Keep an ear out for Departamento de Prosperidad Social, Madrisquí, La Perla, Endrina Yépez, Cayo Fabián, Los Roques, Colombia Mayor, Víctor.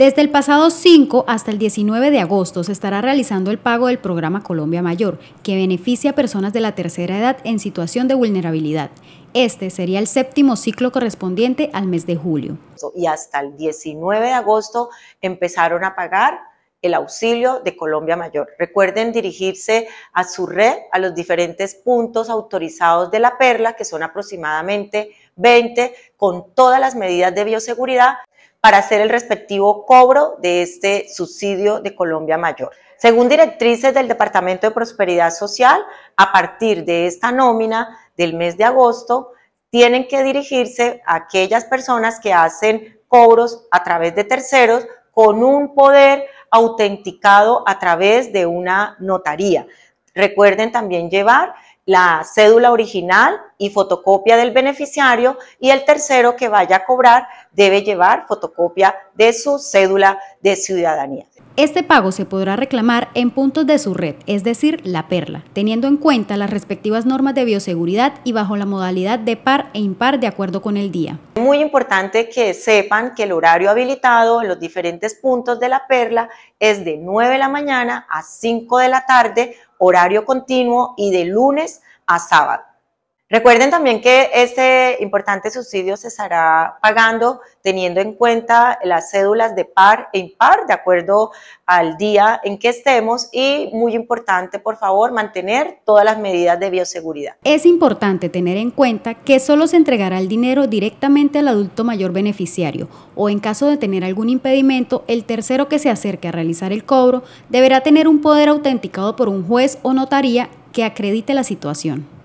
Desde el pasado 5 hasta el 19 de agosto se estará realizando el pago del programa Colombia Mayor, que beneficia a personas de la tercera edad en situación de vulnerabilidad. Este sería el séptimo ciclo correspondiente al mes de julio. Y hasta el 19 de agosto empezaron a pagar el auxilio de Colombia Mayor. Recuerden dirigirse a su red, a los diferentes puntos autorizados de La Perla, que son aproximadamente 20, con todas las medidas de bioseguridad, para hacer el respectivo cobro de este subsidio de Colombia Mayor. Según directrices del Departamento de Prosperidad Social, a partir de esta nómina del mes de agosto, tienen que dirigirse a aquellas personas que hacen cobros a través de terceros con un poder autenticado a través de una notaría. Recuerden también llevar la cédula original y fotocopia del beneficiario, y el tercero que vaya a cobrar debe llevar fotocopia de su cédula de ciudadanía. Este pago se podrá reclamar en puntos de su red, es decir, La Perla, teniendo en cuenta las respectivas normas de bioseguridad y bajo la modalidad de par e impar de acuerdo con el día. Es muy importante que sepan que el horario habilitado en los diferentes puntos de La Perla es de 9 de la mañana a 5 de la tarde, horario continuo, y de lunes a sábado. Recuerden también que este importante subsidio se estará pagando teniendo en cuenta las cédulas de par e impar de acuerdo al día en que estemos, y muy importante, por favor, mantener todas las medidas de bioseguridad. Es importante tener en cuenta que solo se entregará el dinero directamente al adulto mayor beneficiario, o en caso de tener algún impedimento, el tercero que se acerque a realizar el cobro deberá tener un poder autenticado por un juez o notaría que acredite la situación.